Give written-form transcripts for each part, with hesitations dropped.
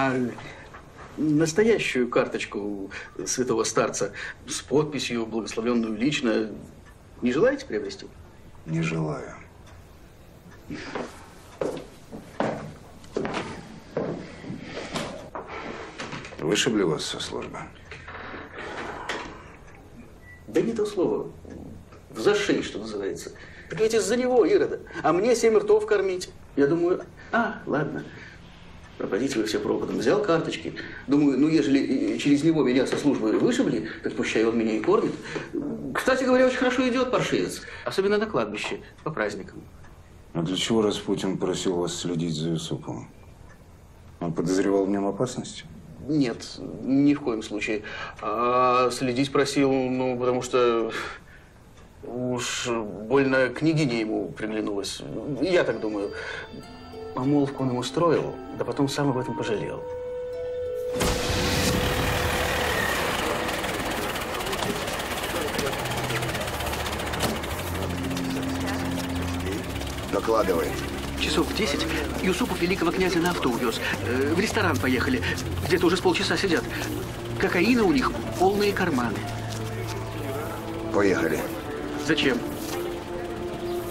А настоящую карточку святого старца с подписью, благословленную лично, не желаете приобрести? Не желаю. Вышибли вас со службы? Да не то слово. За шею, что называется. Так ведь из-за него, Ирода. А мне 7 ртов кормить. Я думаю, ладно. Пропадите вы все пропадом. Взял карточки. Думаю, ну ежели через него меня со службы вышибли, так пущай он меня и кормит. Кстати говоря, очень хорошо идет паршивец. Особенно на кладбище, по праздникам. А для чего Распутин просил вас следить за Юсуповым? Он подозревал в нем опасность? Нет, ни в коем случае. А следить просил, ну, потому что уж больно княгиня ему приглянулась. Я так думаю. Помолвку он ему устроил, да потом сам об этом пожалел. Докладывай. Часов в 10 Юсупов великого князя на авто увез. В ресторан поехали. Где-то уже с полчаса сидят. Кокаина у них полные карманы. Поехали. Зачем?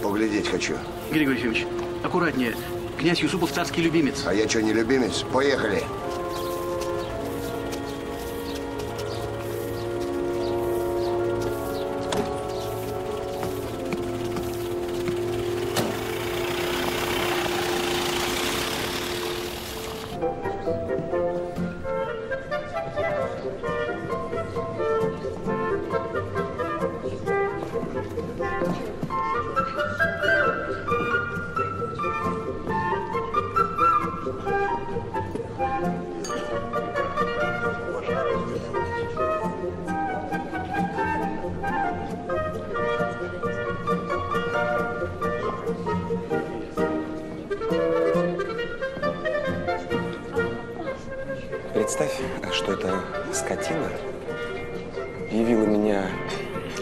Поглядеть хочу. Григорий Ефимович, аккуратнее. Князь Юсупов царский любимец. А я что, не любимец? Поехали.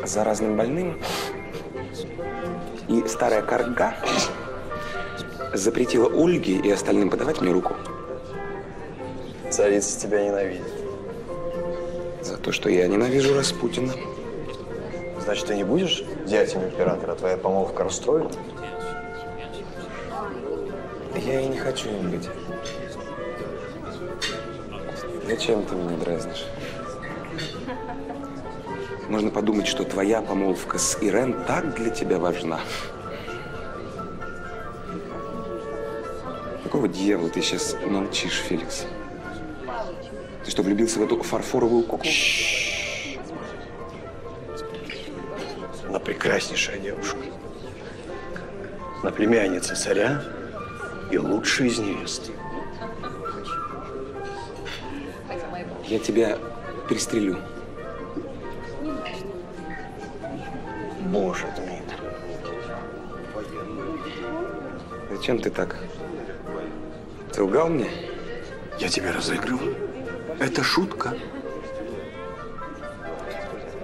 Заразным больным, и старая карга запретила Ольге и остальным подавать мне руку. Царица тебя ненавидит. За то, что я ненавижу Распутина. Значит, ты не будешь дядей императора? Твоя помолвка расстроена? Я и не хочу им быть. Зачем ты меня дразнишь? Можно подумать, что твоя помолвка с Ирен так для тебя важна. Какого дьявола ты сейчас молчишь, Феликс? Ты что, влюбился в эту фарфоровую куклу? Она прекраснейшая девушка. Она племянница царя и лучшая из невест. Я тебя пристрелю. Боже, Дмитрий. Зачем ты так? Ты лгал мне? Я тебя разыгрывал. Это шутка.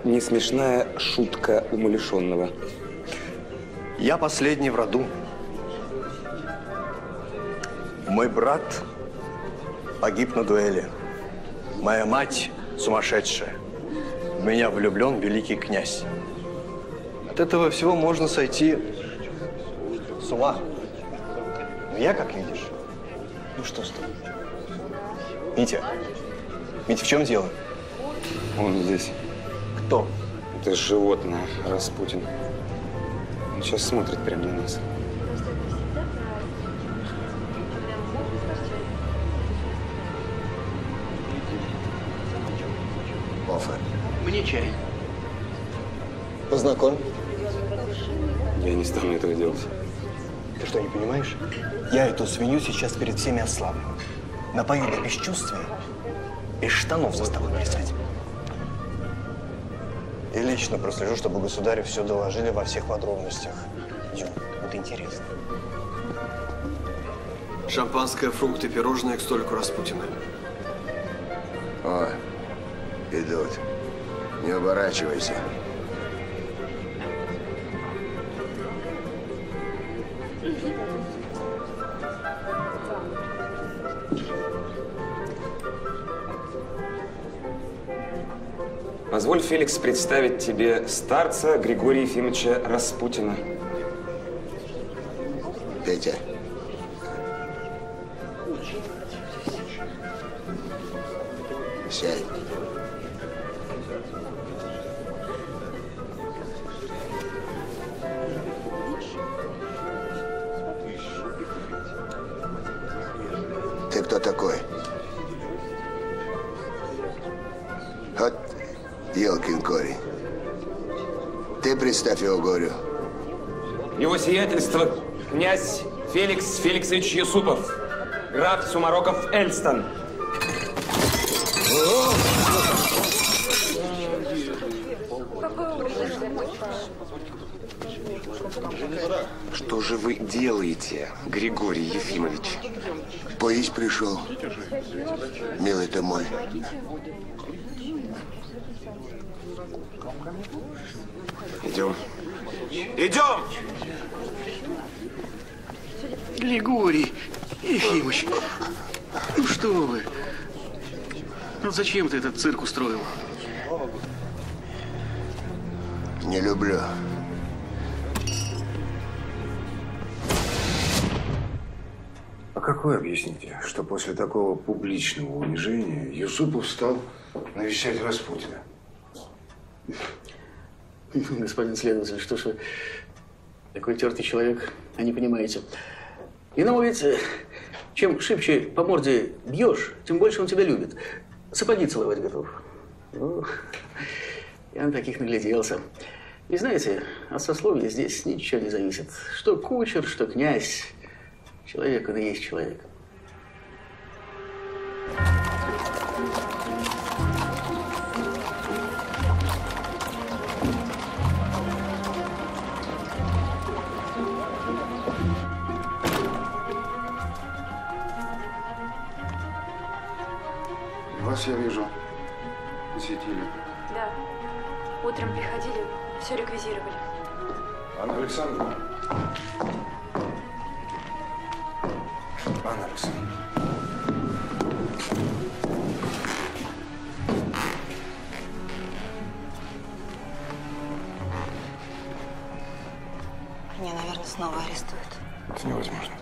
Не смешная шутка умалишенного. Я последний в роду. Мой брат погиб на дуэли. Моя мать сумасшедшая. В меня влюблен великий князь. От этого всего можно сойти с ума. Но я, как видишь, ну что с тобой? Митя, Митя, в чем дело? Он здесь. Кто? Это животное, Распутин. Он сейчас смотрит прямо на нас. Кофе. Мне чай. Познакомь. Я не стану этого делать. Ты что, не понимаешь? Я эту свинью сейчас перед всеми ослаблю. Напою до бесчувствия, без штанов заставлю плясать. И лично прослежу, чтобы государю все доложили во всех подробностях. Дим, вот интересно. Шампанское, фрукты, пирожные к столику Распутина. О, идут. Не оборачивайся. Позволь, Феликс, представить тебе старца Григория Ефимовича Распутина. Петя. Сядь. Ты кто такой? Вот елкин корень. Ты представь его горю. Его сиятельство князь Феликс Феликсович Юсупов, граф Сумароков Эльстон. Что же вы делаете, Григорий Ефимович? Поесть пришел. Милый ты мой. Идем. Идем! Григорий Ефимович, ну что вы? Ну зачем ты этот цирк устроил? Не люблю. А как вы объясните, что после такого публичного унижения Юсупов стал навещать Распутина? Господин следователь, что ж вы, такой тертый человек, а не понимаете. Иного ведь, чем шибче по морде бьешь, тем больше он тебя любит. Сапоги целовать готов. Ну, я на таких нагляделся. И знаете, от сословия здесь ничего не зависит. Что кучер, что князь. Человек, он и есть человек. Вас я вижу. Посетили. Да. Утром приходили, все реквизировали. Анна Александровна. Анна Александровна. Меня, наверное, снова арестуют. Это невозможно.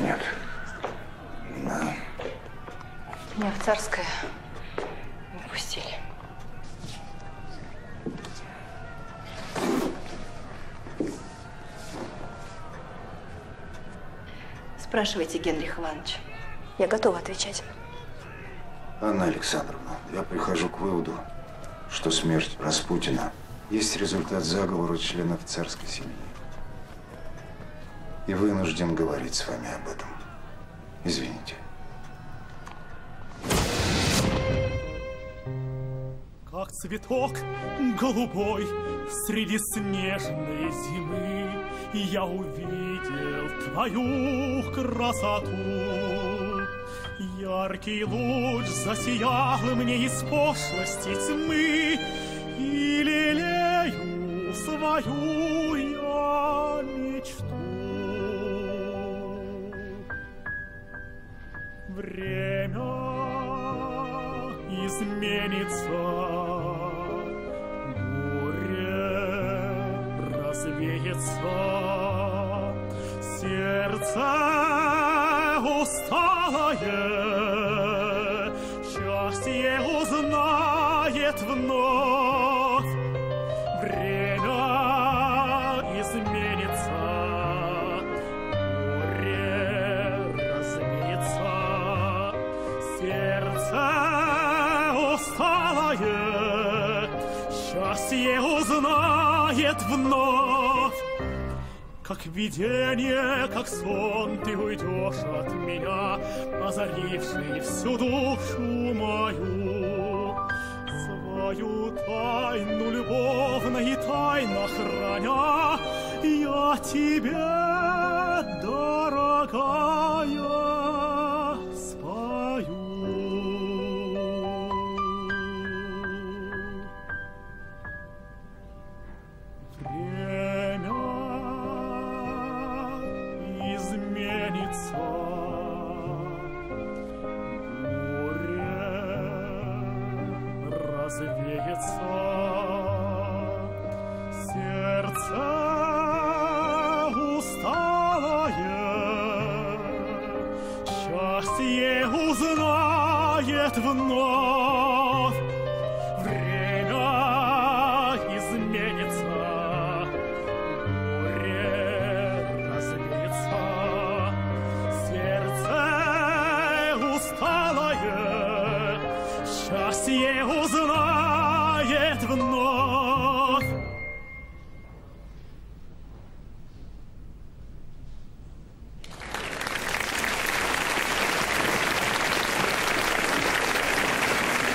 Нет. Да. Меня в Царское не пустили. Спрашивайте, Генрих Иванович. Я готова отвечать. Анна Александровна, я прихожу к выводу, что смерть Распутина есть результат заговора членов царской семьи. И вынужден говорить с вами об этом. Извините. Как цветок голубой среди снежной зимы я увидел твою красоту. Яркий луч засиял мне из пошлости тьмы, и лелею свою я мечту. Время изменится, сердце усталое, счастье узнает вновь. Время изменится, море размеется, сердце усталое, счастье узнает вновь. Как видение, как сон, ты уйдешь от меня, озаривший всю душу мою. Свою тайну любовно и тайно храня, я тебе, дорогая, спою. Море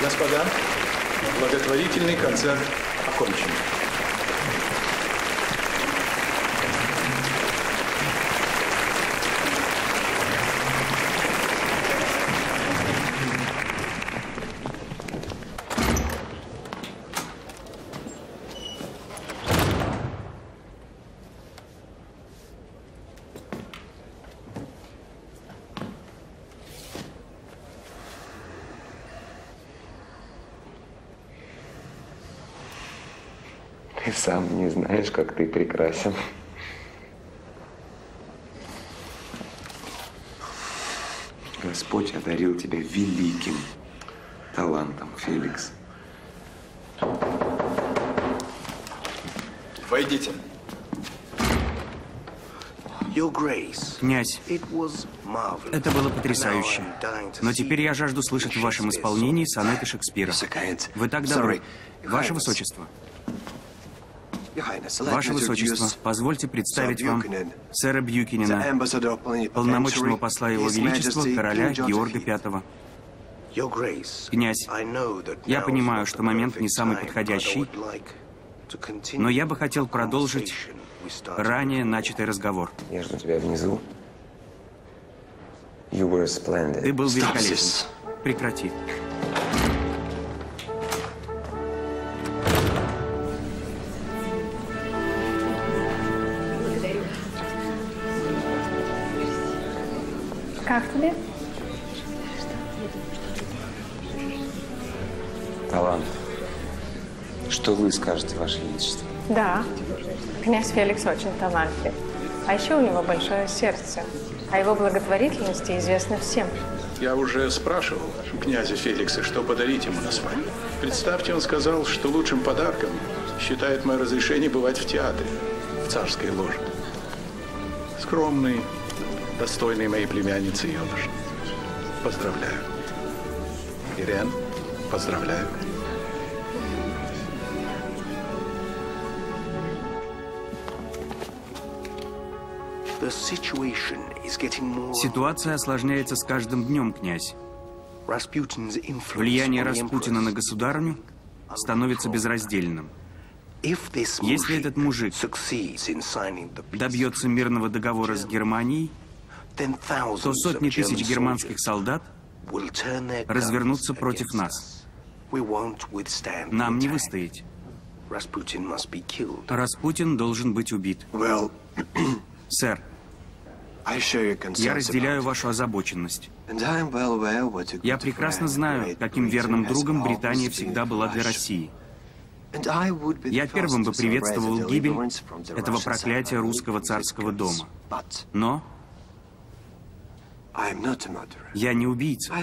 Господа, благотворительный концерт окончен. Сам не знаешь, как ты прекрасен. Господь одарил тебя великим талантом, Феликс. Войдите. Князь, это было потрясающе. Но теперь я жажду слышать в вашем исполнении сонеты Шекспира. Вы так добры. Ваше Высочество. Ваше Высочество, позвольте представить вам сэра Бьюкинена, полномочного посла Его Величества, короля Георга V. Князь, я понимаю, что момент не самый подходящий, но я бы хотел продолжить ранее начатый разговор. Я жду тебя внизу. Ты был великолепен. Прекрати. Как тебе? Талант. Что вы скажете, Ваше Величество? Да, князь Феликс очень талантлив. А еще у него большое сердце. О его благотворительности известно всем. Я уже спрашивал князя Феликса, что подарить ему на свадьбу. Представьте, он сказал, что лучшим подарком считает мое разрешение бывать в театре, в царской ложе. Скромный, достойной моей племянницы Йонаш. Поздравляю. Ирена, поздравляю. Ситуация осложняется с каждым днем, князь. Влияние Распутина на государыню становится безраздельным. Если этот мужик добьется мирного договора с Германией, то сотни тысяч германских солдат развернутся против нас. Нам не выстоять. Распутин должен быть убит. Сэр, я разделяю вашу озабоченность. Я прекрасно знаю, каким верным другом Британия всегда была для России. Я первым бы приветствовал гибель этого проклятия русского царского дома. Но... я не убийца.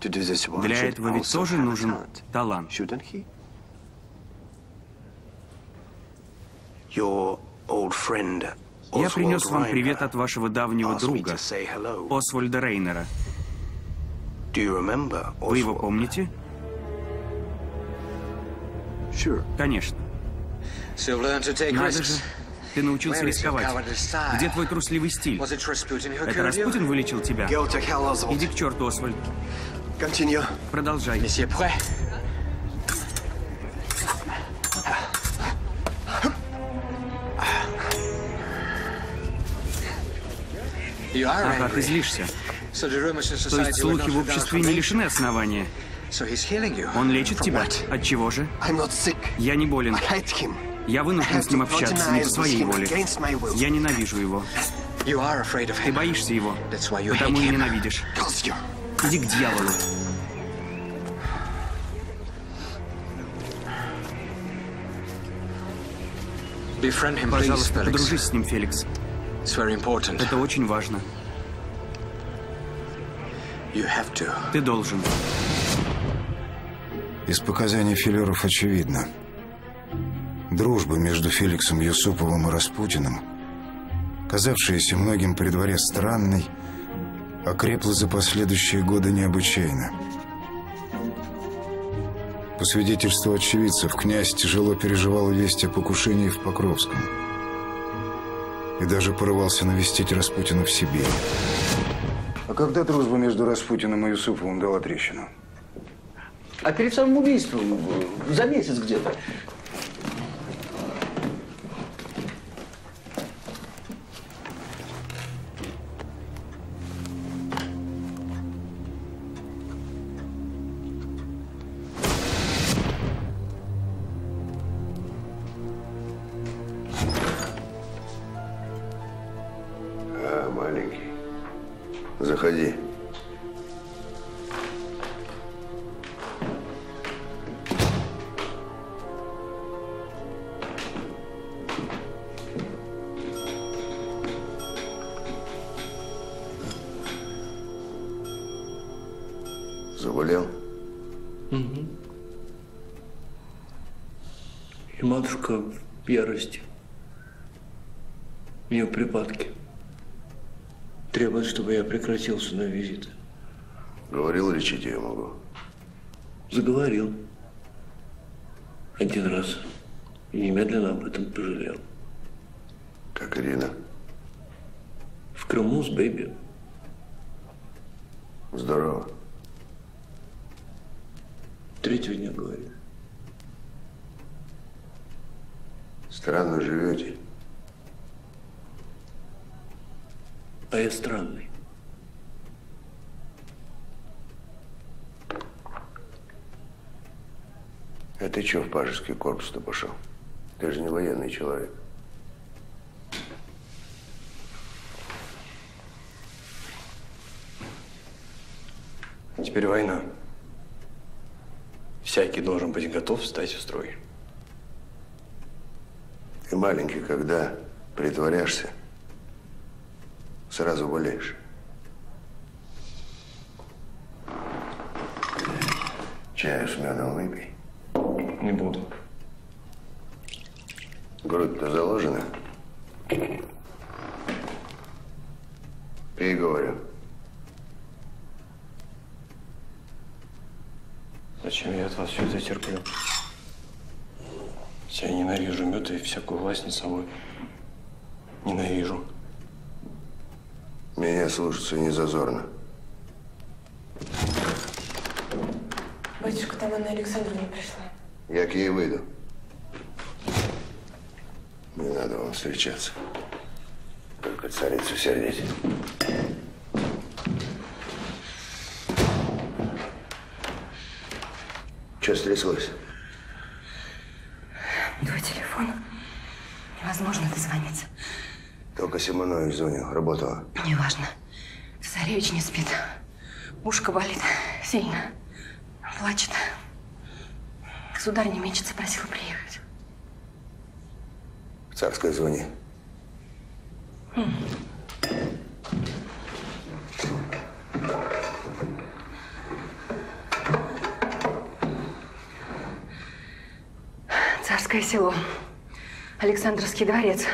Для этого ведь тоже нужен талант. Я принес вам привет от вашего давнего друга, Освальда Рейнера. Вы его помните? Конечно. Надо же. Ты научился рисковать. Где твой трусливый стиль? Это Распутин вылечил тебя? Иди к черту, Освальд. Продолжай. Ага, ты злишься. То есть слухи в обществе не лишены основания. Он лечит тебя? От чего же? Я не болен. Я вынужден с ним общаться, не по своей воле. Я ненавижу его. Ты боишься его, потому и ненавидишь. Иди к дьяволу. Пожалуйста, подружись с ним, Феликс. Это очень важно. Ты должен. Из показаний филеров очевидно. Дружба между Феликсом Юсуповым и Распутиным, казавшаяся многим при дворе странной, окрепла за последующие годы необычайно. По свидетельству очевидцев, князь тяжело переживал весть о покушении в Покровском и даже порывался навестить Распутина в Сибири. А когда дружба между Распутиным и Юсуповым дала трещину? А перед самым убийством, за месяц где-то. Ярости. У нее припадки. Требует, чтобы я прекратил сюда визиты. Говорил, лечить я могу. Заговорил. Один раз. И немедленно об этом пожалел. Как Ирина? В Крыму с бэйби. Здорово. Третьего дня говорит. Странно живете. А я странный. А ты чё в пажеский корпус-то пошел? Ты же не военный человек. Теперь война. Всякий должен быть готов встать в строй. Ты маленький, когда притворяешься, сразу болеешь. Чаю с медом выпей. Не буду. Грудь-то заложена? Пей, говорю. Зачем я от вас все это терплю? Я ненавижу мед и всякую власть над собой. Ненавижу. Меня слушаться не зазорно. Батюшка, там Анна Александровна пришла. Я к ней выйду. Не надо вам встречаться. Только царицу сердить. Что стряслось? Твой телефон. Невозможно дозвониться. Только Симонович звонил. Работала. Неважно. Цесаревич не спит. Ушко болит. Сильно. Плачет. Сударь не мечется, просила приехать. В Царское звони. Царское село. Александровский дворец.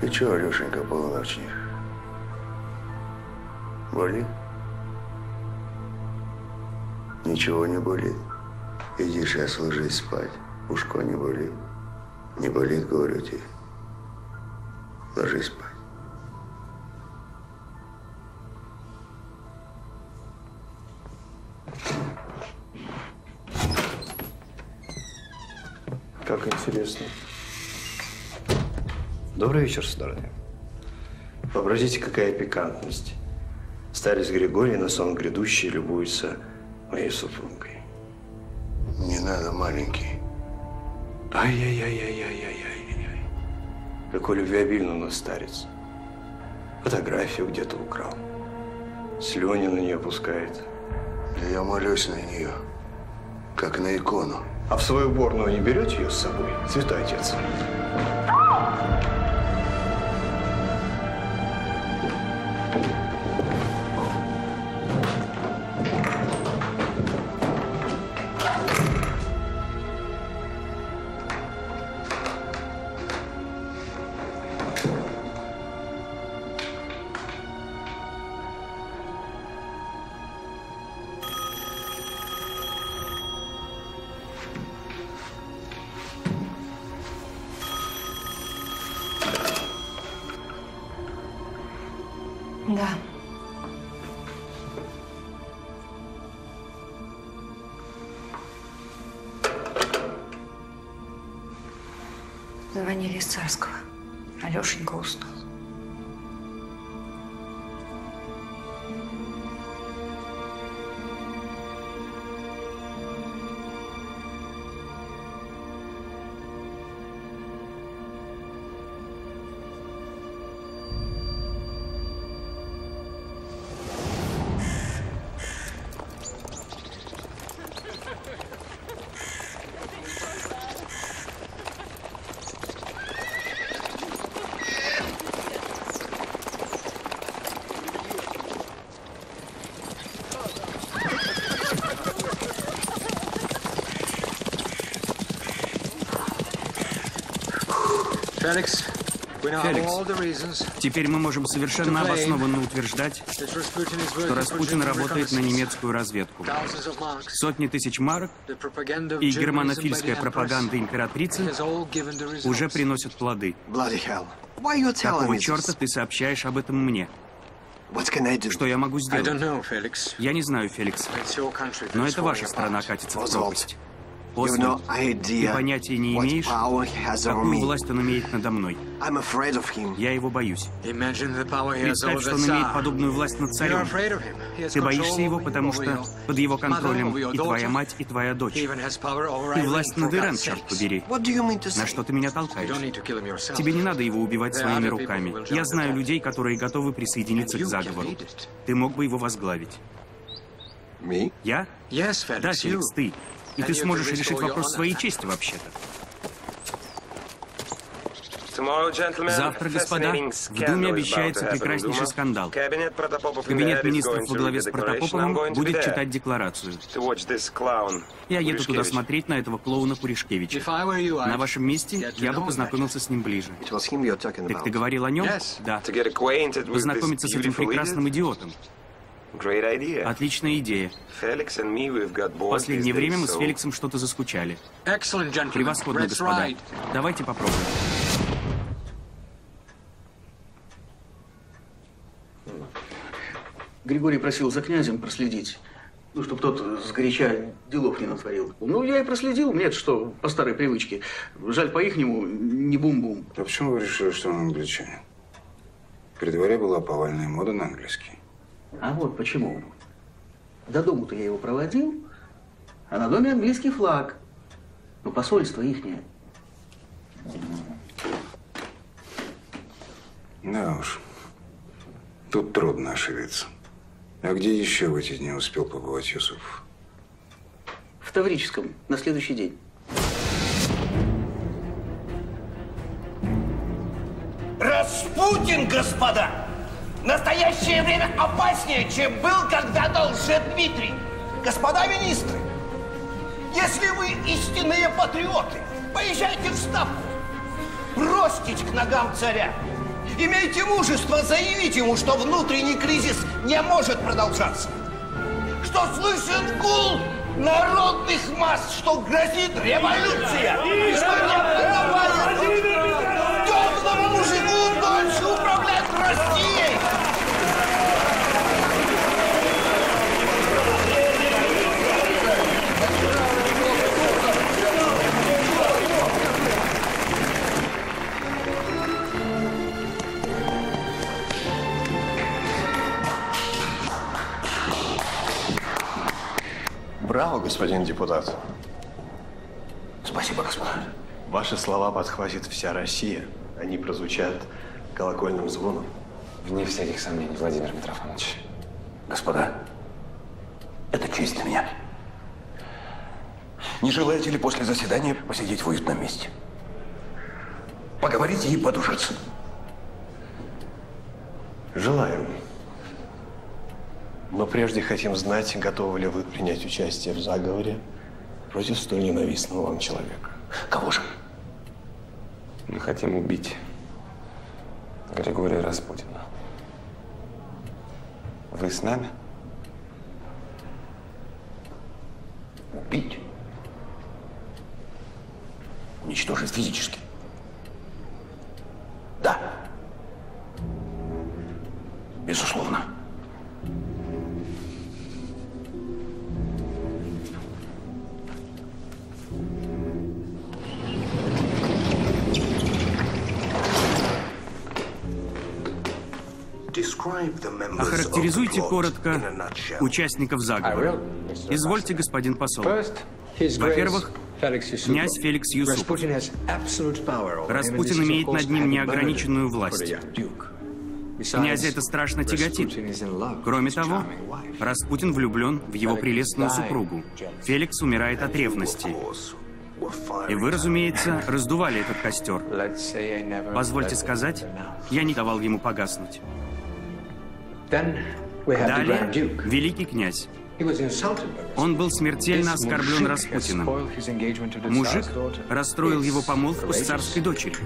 Ты чего, Алешенька, полуночник? Болит? Ничего не болит. Иди сейчас ложись спать. Ушко не болит. Не болит, говорю тебе. Ложись спать. Как интересно. Добрый вечер, сударыня. Вообразите, какая пикантность. Старец Григорий на сон грядущий любуется моей супругой. Не надо, маленький. Ай-яй-яй-яй-яй-яй-яй-яй. Какой любвеобильный у нас старец. Фотографию где-то украл. Слюни на нее пускает. Да я молюсь на нее, как на икону. А в свою уборную не берете ее с собой? Святой отец. Звонили из Царского. Алешенька уснул. Феликс, теперь мы можем совершенно обоснованно утверждать, что Распутин работает на немецкую разведку. Сотни тысяч марок и германофильская пропаганда императрицы уже приносят плоды. Какого черта ты сообщаешь об этом мне? Что я могу сделать? Я не знаю, Феликс, но это ваша страна катится в пропасть. Освальд, ты понятия не имеешь, какую власть он имеет надо мной. Я его боюсь. Представь, что он имеет подобную власть над царем. Ты боишься его, потому что под его контролем и твоя мать, и твоя дочь. Ты власть над Ирен, черт побери. На что ты меня толкаешь? Тебе не надо его убивать своими руками. Я знаю людей, которые готовы присоединиться к заговору. Ты мог бы его возглавить. Я? Да, Феликс, ты. И ты сможешь решить вопрос своей чести, вообще-то. Завтра, господа, в Думе обещается прекраснейший скандал. Кабинет министров во главе с Протопоповым будет читать декларацию. Я еду туда смотреть на этого клоуна Пуришкевича. На вашем месте я бы познакомился с ним ближе. Так ты говорил о нем? Да. Познакомиться с этим прекрасным идиотом. Отличная идея. В последнее время мы с Феликсом что-то заскучали. Превосходно, господа. Давайте попробуем. Григорий просил за князем проследить, ну, чтобы тот сгоряча делов не натворил. Ну, я и проследил, нет, что, по старой привычке. Жаль, по-ихнему не бум-бум. А почему вы решили, что он англичанин? При дворе была повальная мода на английский. А вот почему. До дому-то я его проводил, а на доме английский флаг. Но посольство ихнее. Да уж. Тут трудно ошибиться. А где еще в эти дни успел побывать Юсупов? В Таврическом, на следующий день. Распутин, господа! В настоящее время опаснее, чем был когда-то лже-Дмитрий. Господа министры, если вы истинные патриоты, поезжайте в Ставку, бросьтесь к ногам царя. Имейте мужество заявить ему, что внутренний кризис не может продолжаться, что слышен гул народных масс, что грозит революция, что необходимо темному мужику дальше управлять Россией. Браво, господин депутат. Спасибо, господа. Ваши слова подхватит вся Россия. Они прозвучат колокольным звоном. Вне всяких сомнений, Владимир Митрофанович. Господа, это честь для меня. Не желаете ли после заседания посидеть в уютном месте? Поговорить и подушиться. Желаем. Но прежде хотим знать, готовы ли вы принять участие в заговоре против столь ненавистного вам человека. Кого же? Мы хотим убить Григория Распутина. Вы с нами? Убить? Уничтожить физически? Да. Безусловно. Охарактеризуйте коротко участников заговора. Извольте, господин посол. Во-первых, князь Феликс Юсупов. Распутин имеет над ним неограниченную власть. Князя это страшно тяготит. Кроме того, Распутин влюблен в его прелестную супругу. Феликс умирает от ревности. И вы, разумеется, раздували этот костер. Позвольте сказать, я не давал ему погаснуть. Далее, великий князь. Он был смертельно оскорблен Распутиным. Мужик расстроил его помолвку с царской дочерью.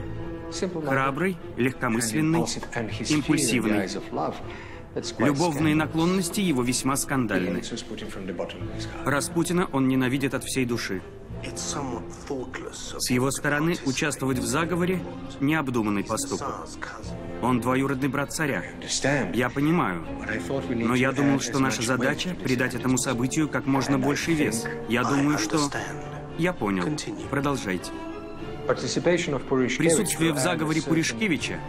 Храбрый, легкомысленный, импульсивный. Любовные наклонности его весьма скандальны. Распутина он ненавидит от всей души. С его стороны участвовать в заговоре – необдуманный поступок. Он двоюродный брат царя. Я понимаю. Но я думал, что наша задача – придать этому событию как можно больший вес. Я думаю, что… Я понял. Продолжайте. Присутствие в заговоре Пуришкевича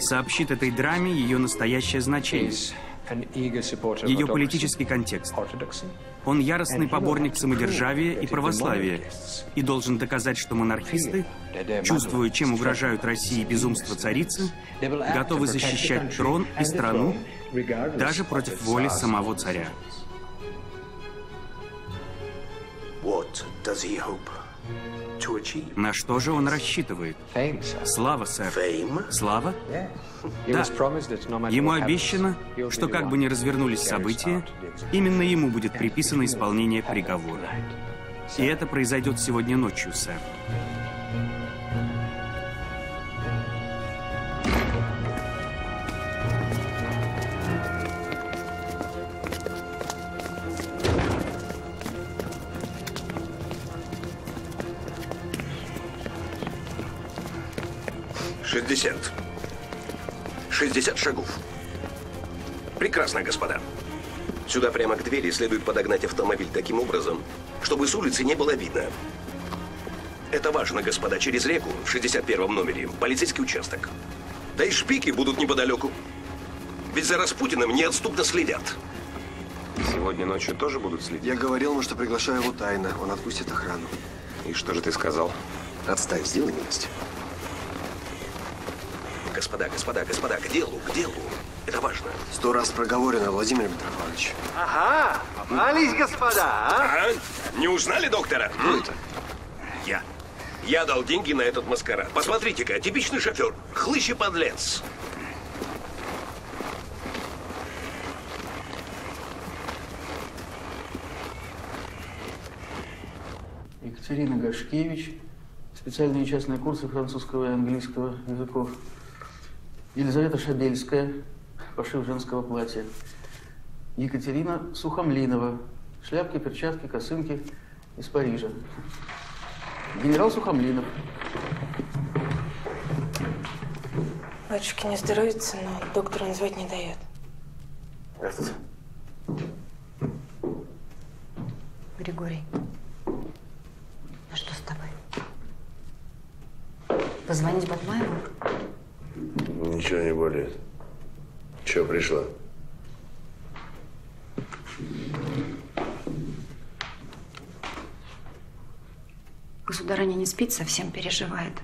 сообщит этой драме ее настоящее значение, ее политический контекст. Он яростный поборник самодержавия и православия и должен доказать, что монархисты, чувствуя, чем угрожают России безумство царицы, готовы защищать трон и страну даже против воли самого царя. На что же он рассчитывает? Слава, сэр. Слава? Да. Ему обещано, что как бы ни развернулись события, именно ему будет приписано исполнение приговора. И это произойдет сегодня ночью, сэр. Шестьдесят шагов. Прекрасно, господа. Сюда прямо к двери следует подогнать автомобиль таким образом, чтобы с улицы не было видно. Это важно, господа. Через реку, в 61-м номере, полицейский участок. Да и шпики будут неподалеку. Ведь за Распутиным неотступно следят. Сегодня ночью тоже будут следить? Я говорил ему, что приглашаю его тайно. Он отпустит охрану. И что же ты сказал? Отставь, сделай милость. Господа, господа, господа, к делу, к делу. Это важно. 100 раз проговорено, Владимир Митрофанович. Ага, попались, господа, а? Не узнали доктора? Кто это? Я. Я дал деньги на этот маскарад. Посмотрите-ка, типичный шофер, хлыщ и подлец. Екатерина Гашкевич, специальные частные курсы французского и английского языков. Елизавета Шабельская, пошив женского платья. Екатерина Сухомлинова, шляпки, перчатки, косынки из Парижа. Генерал Сухомлинов. Батюшке не здоровится, но доктора назвать не дает. Здравствуйте. Григорий, а что с тобой? Позвонить Батмаеву? Ничего не болит. Чего пришла? Государыня не спит, совсем переживает,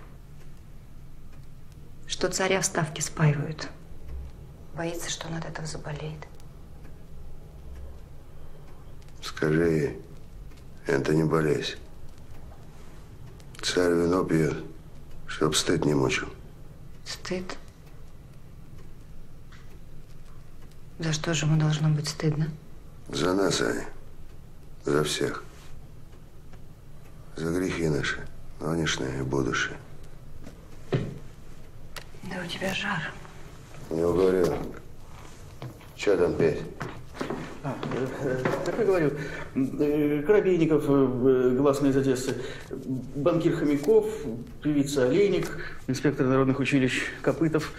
что царя в Ставке спаивают. Боится, что он от этого заболеет. Скажи ей, это не болезнь. Царь вино пьет, чтоб стыд не мучил. Стыд? За что же ему должно быть стыдно? За нас, Аня. За всех. За грехи наши, нынешние и будущие. Да у тебя жар. Не уговорил. Че там петь? Так я говорю, Коробейников, гласные из Одессы, банкир Хомяков, певица Олейник, инспектор народных училищ Копытов,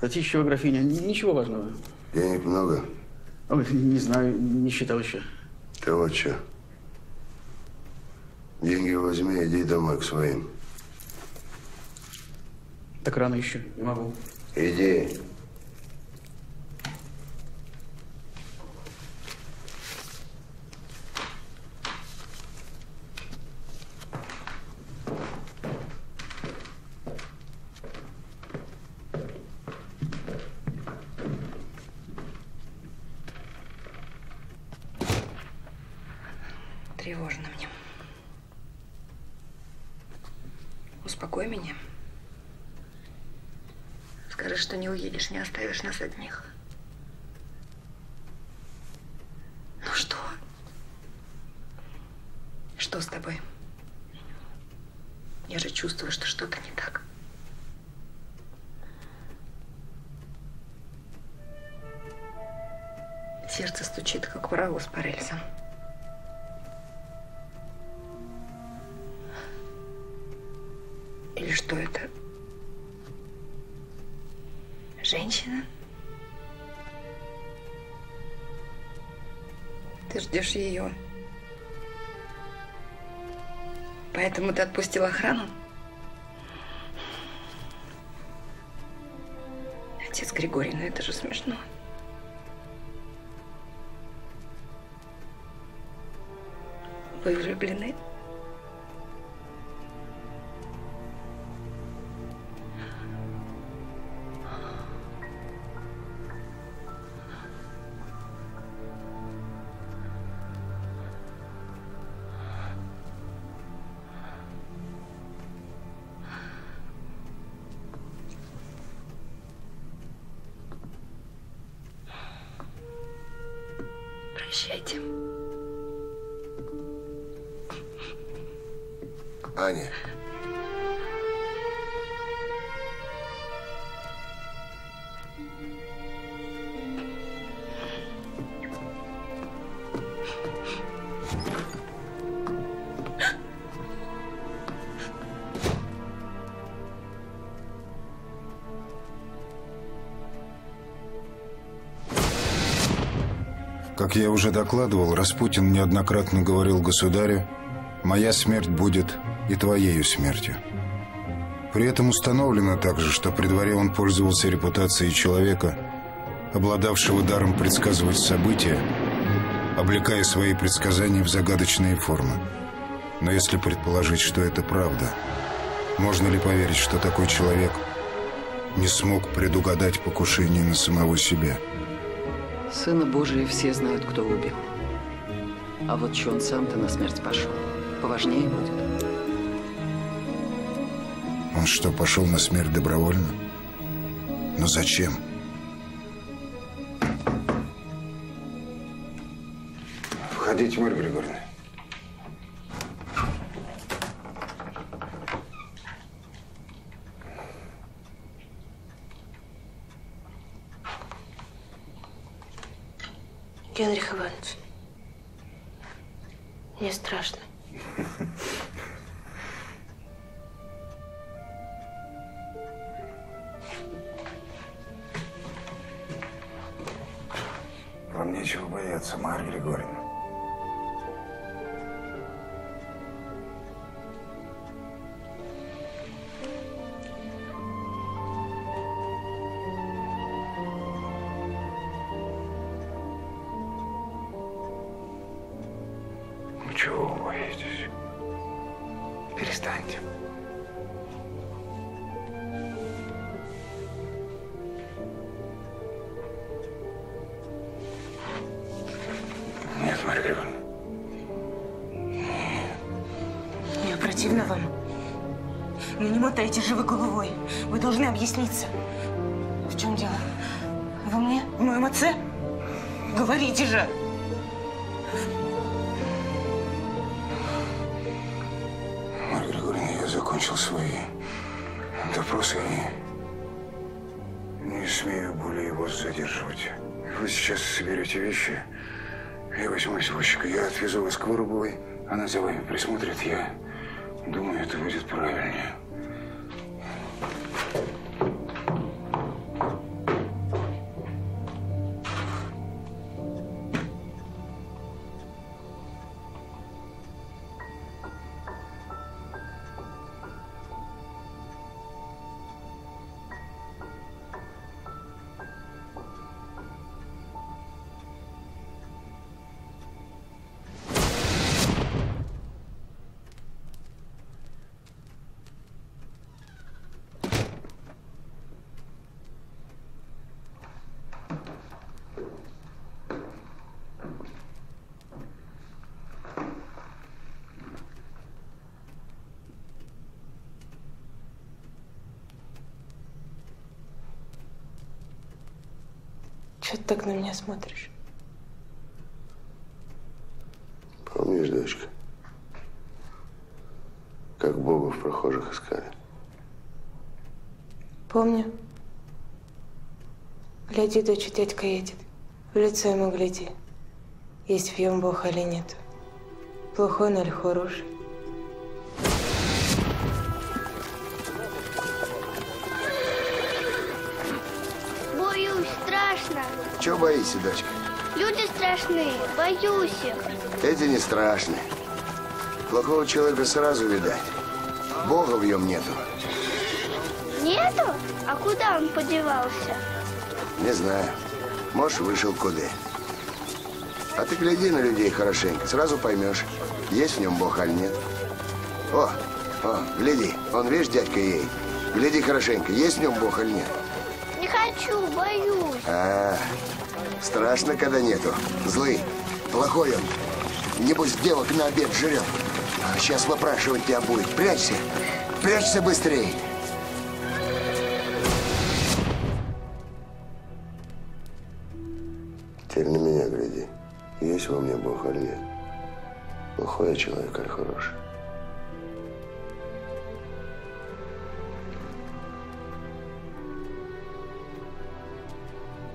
Татищева графиня. Ничего важного. Денег много? Ой, не знаю, не считал еще. Ты вот что. Деньги возьми, иди домой к своим. Так рано еще, не могу. Иди. Тревожно мне. Успокой меня. Скажи, что не уедешь, не оставишь нас одних. Ну что? Что с тобой? Я же чувствую, что что-то не так. Сердце стучит, как у врагу с Парельсом. Или что это? Женщина? Ты ждешь ее. Поэтому ты отпустил охрану? Отец Григорий, ну это же смешно. Вы влюблены? Аня. Как я уже докладывал, Распутин неоднократно говорил государю: «Моя смерть будет и твоею смертью». При этом установлено также, что при дворе он пользовался репутацией человека, обладавшего даром предсказывать события, облекая свои предсказания в загадочные формы. Но если предположить, что это правда, можно ли поверить, что такой человек не смог предугадать покушение на самого себя? Сына Божия все знают, кто убил. А вот что он сам-то на смерть пошел, поважнее будет. Он что, пошел на смерть добровольно? Но зачем? Входите, Марья Григорьевна. Генрих Иванович, мне страшно. Вам нечего бояться, Марья Григорьевна. перестаньте. Нет, Марья Григорьевна. Нет. Я противна вам. Но не мотайте же вы головой. Вы должны объясниться. В чем дело? Во мне? В моем отце? Говорите же! Марья Григорьевна, я закончил свои допросы и не смею более его задерживать. Вы сейчас соберете вещи, я возьму извозчика, я отвезу вас к Вырубовой, она за вами присмотрит, я думаю, это будет правильнее. Что ты так на меня смотришь? Помнишь, дочка, как Бога в прохожих искали? Помню. Гляди, дочь, дядька едет. В лицо ему гляди. Есть в нем Бог или нет. Плохой он или хороший. Чего боишься, дочка? Люди страшные, боюсь их. Эти не страшны. Плохого человека сразу видать. Бога в нем нету. Нету? А куда он подевался? Не знаю. Может, вышел куда. А ты гляди на людей хорошенько, сразу поймешь, есть в нем Бог или нет. О, гляди, он, видишь, дядька ей. Гляди хорошенько, есть в нем Бог или нет. Не хочу, боюсь. Страшно, когда нету. Злый, плохой он. Небось, девок на обед жрет. Сейчас выпрашивать тебя будет. Прячься. Прячься быстрее. Теперь на меня гляди. Есть во мне Бог или нет? Плохой я человек или хороший?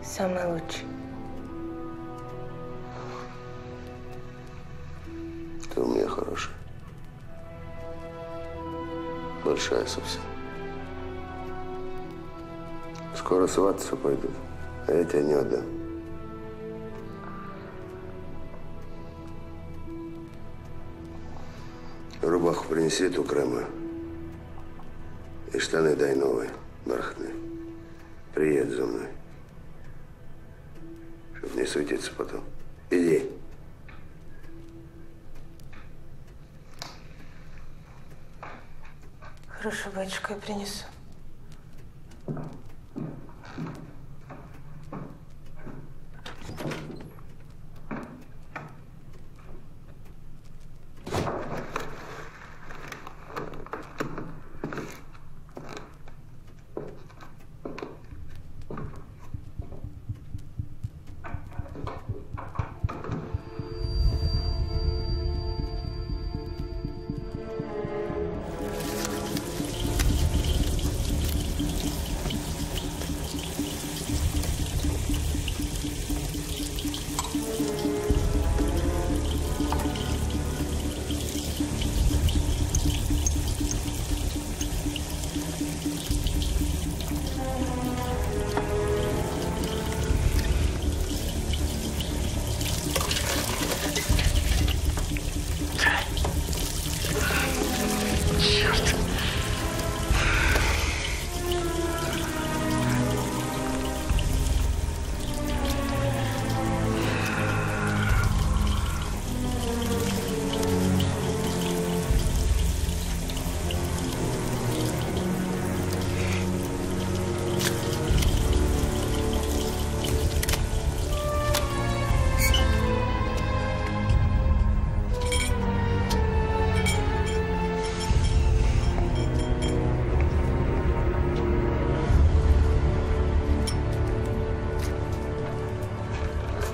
Самый лучший. Ты у меня хорошая. Большая совсем. Скоро свататься пойдут, а я тебя не отдам. Рубаху принеси эту крамую. И штаны дай новые, бархатные. Приедь за мной. Не суетиться потом. Иди. Хорошо, батюшка, я принесу.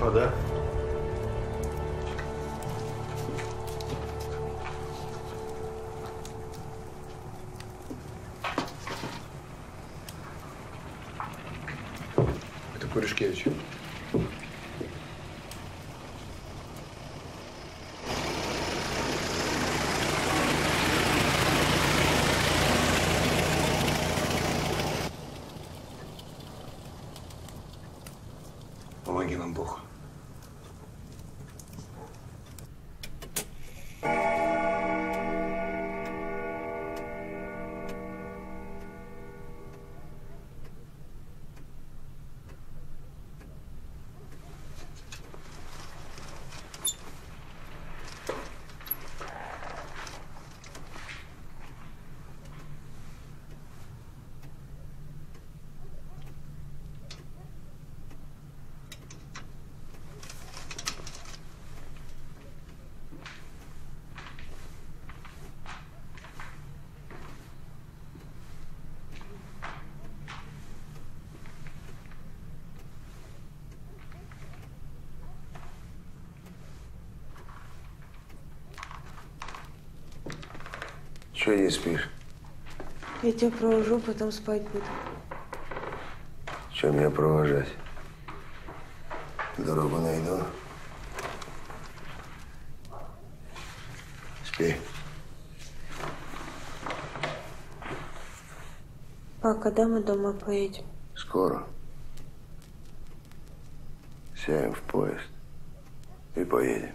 господа. Это Пуришкевич. Чего не спишь? Я тебя провожу, потом спать буду. Чего меня провожать? Дорогу найду. Спи. А когда мы дома поедем? Скоро. Сядем в поезд и поедем.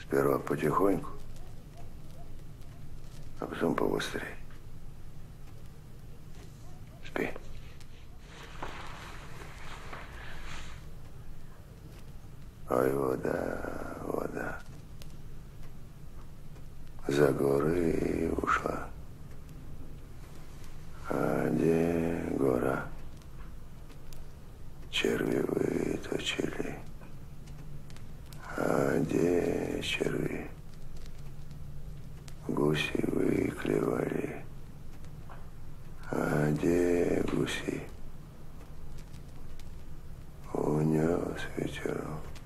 Сперва потихоньку. А потом побыстрее. Спи. Ой, вода, вода. За горы и ушла. А где гора? Черви выточили. А где черви? Гуси выклевали. А где гуси? Унес ветерок.